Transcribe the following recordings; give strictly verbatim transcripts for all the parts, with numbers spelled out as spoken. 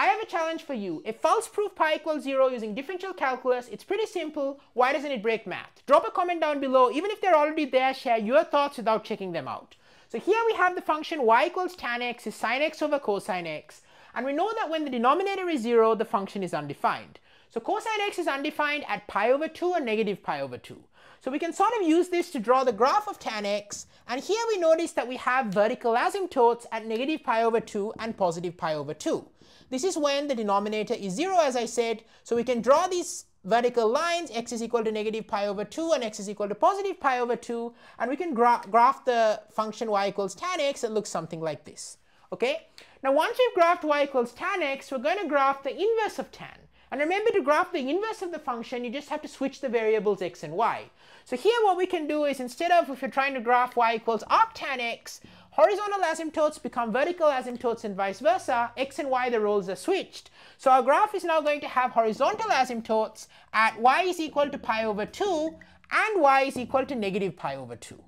I have a challenge for you. If false proof pi equals zero using differential calculus, it's pretty simple. Why doesn't it break math? Drop a comment down below. Even if they're already there, share your thoughts without checking them out. So here we have the function y equals tan x is sine x over cosine x. And we know that when the denominator is zero, the function is undefined. So cosine x is undefined at pi over two and negative pi over two. So we can sort of use this to draw the graph of tan x. And here we notice that we have vertical asymptotes at negative pi over two and positive pi over two. This is when the denominator is zero, as I said. So we can draw these vertical lines, x is equal to negative pi over two and x is equal to positive pi over two, and we can gra graph the function y equals tan x that looks something like this. Okay? Now once we've graphed y equals tan x, we're going to graph the inverse of tan. And remember, to graph the inverse of the function, you just have to switch the variables x and y. So here what we can do is, instead of, if you're trying to graph y equals arctan x, horizontal asymptotes become vertical asymptotes and vice versa. X and y, the roles are switched. So our graph is now going to have horizontal asymptotes at y is equal to pi over two and y is equal to negative pi over two.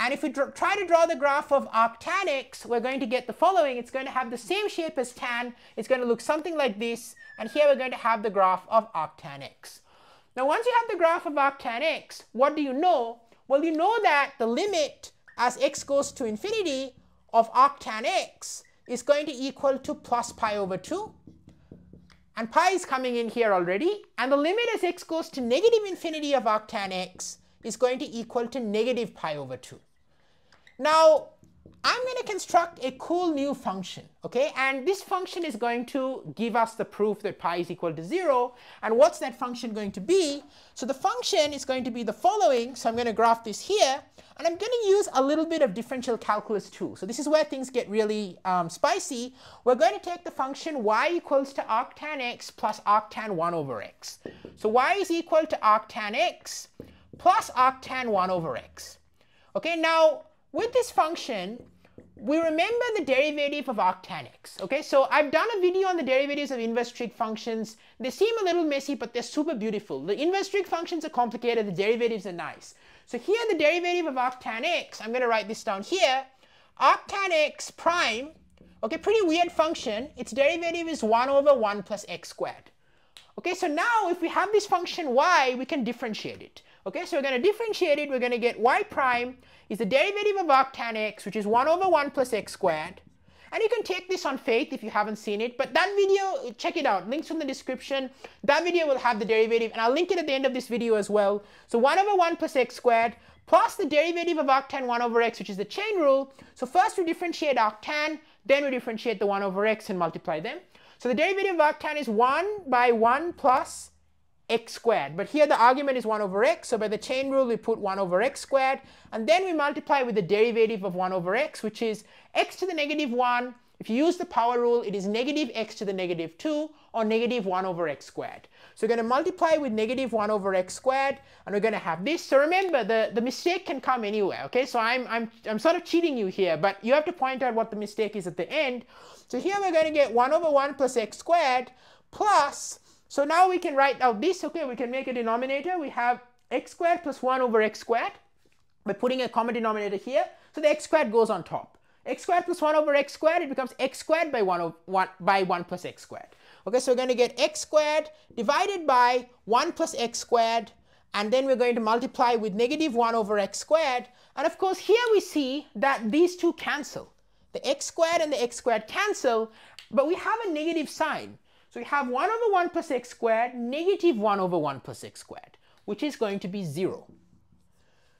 And if we try to draw the graph of arctan x, we're going to get the following. It's going to have the same shape as tan. It's going to look something like this. And here we're going to have the graph of arctan x. Now once you have the graph of arctan x, what do you know? Well, you know that the limit as x goes to infinity of arctan x is going to equal to plus pi over two, and pi is coming in here already, and the limit as x goes to negative infinity of arctan x is going to equal to negative pi over two. Now I'm going to construct a cool new function, okay, and this function is going to give us the proof that pi is equal to zero. And what's that function going to be? So the function is going to be the following. So I'm going to graph this here, and I'm going to use a little bit of differential calculus too. So this is where things get really um, spicy. We're going to take the function y equals to arctan x plus arctan one over x. So y is equal to arctan x plus arctan one over x. Okay, now with this function, we remember the derivative of arctan x. Okay, so I've done a video on the derivatives of inverse trig functions. They seem a little messy, but they're super beautiful. The inverse trig functions are complicated, the derivatives are nice. So here the derivative of arctan x, I'm going to write this down here, arctan x prime, okay, pretty weird function, its derivative is one over one plus x squared. Okay, so now if we have this function y, we can differentiate it. Okay, so we're going to differentiate it, we're going to get y prime is the derivative of arctan x, which is one over one plus x squared. And you can take this on faith if you haven't seen it, but that video, check it out, links in the description. That video will have the derivative, and I'll link it at the end of this video as well. So one over one plus x squared, plus the derivative of arctan one over x, which is the chain rule. So first we differentiate arctan, then we differentiate the one over x and multiply them. So the derivative of arctan is one by one plus x squared, but here the argument is one over x, so by the chain rule we put one over x squared, and then we multiply with the derivative of one over x, which is x to the negative one. If you use the power rule, it is negative x to the negative two, or negative one over x squared. So we're going to multiply with negative one over x squared, and we're going to have this. So remember, the, the mistake can come anywhere, okay? So I'm, I'm, I'm sort of cheating you here, but you have to point out what the mistake is at the end. So here we're going to get one over one plus x squared plus, so now we can write out this, okay, we can make a denominator. We have x squared plus one over x squared by putting a common denominator here. So the x squared goes on top. X squared plus one over x squared, it becomes x squared by one, over one, by one plus x squared. Okay, so we're going to get x squared divided by one plus x squared, and then we're going to multiply with negative one over x squared. And of course, here we see that these two cancel. The x squared and the x squared cancel, but we have a negative sign. So we have one over one plus x squared, negative one over one plus x squared, which is going to be zero.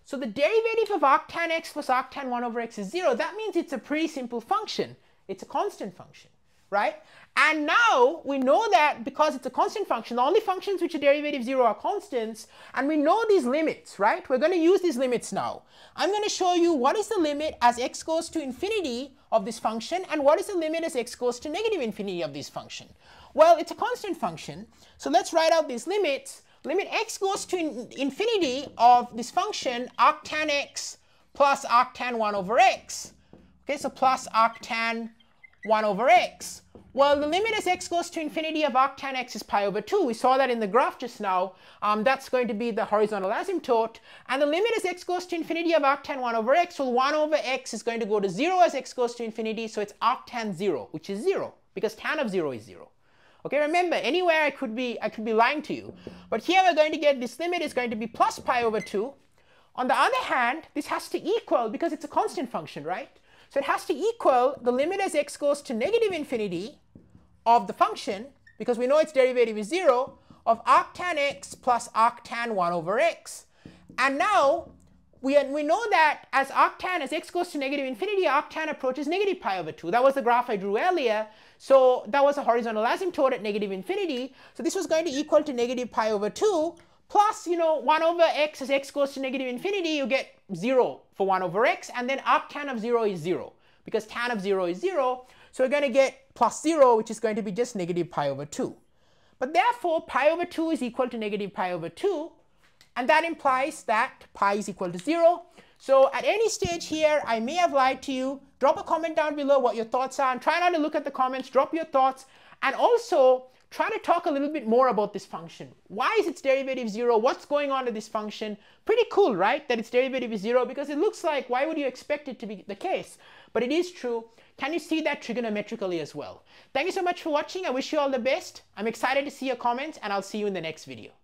So the derivative of arctan x plus arctan one over x is zero. That means it's a pretty simple function. It's a constant function, right? And now we know that because it's a constant function, the only functions which are derivative zero are constants, and we know these limits, right? We're going to use these limits now. I'm going to show you what is the limit as x goes to infinity of this function, and what is the limit as x goes to negative infinity of this function. Well, it's a constant function, so let's write out these limits. Limit x goes to in infinity of this function, arctan x plus arctan one over x. Okay, so plus arctan one over x. Well, the limit as x goes to infinity of arctan x is pi over two. We saw that in the graph just now. Um, that's going to be the horizontal asymptote. And the limit as x goes to infinity of arctan one over x, well, one over x is going to go to zero as x goes to infinity, so it's arctan zero, which is zero. because tan of zero is zero. Okay, remember, anywhere I could be, I could be lying to you. But here we're going to get this limit is going to be plus pi over two. On the other hand, this has to equal, because it's a constant function, right? So it has to equal the limit as x goes to negative infinity of the function, because we know its derivative is zero, of arctan x plus arctan one over x. And now, we, we know that as arctan, as x goes to negative infinity, arctan approaches negative pi over two. That was the graph I drew earlier. So that was a horizontal asymptote at negative infinity. So this was going to equal to negative pi over two plus, you know, one over x as x goes to negative infinity, you get zero for one over x, and then arctan of zero is zero, because tan of zero is zero. So we're going to get plus zero, which is going to be just negative pi over two. But therefore, pi over two is equal to negative pi over two. And that implies that pi is equal to zero. So at any stage here, I may have lied to you. Drop a comment down below what your thoughts are, and try not to look at the comments. Drop your thoughts, and also try to talk a little bit more about this function. Why is its derivative zero? What's going on to this function? Pretty cool, right, that its derivative is zero, because it looks like, why would you expect it to be the case? But it is true. Can you see that trigonometrically as well? Thank you so much for watching. I wish you all the best. I'm excited to see your comments, and I'll see you in the next video.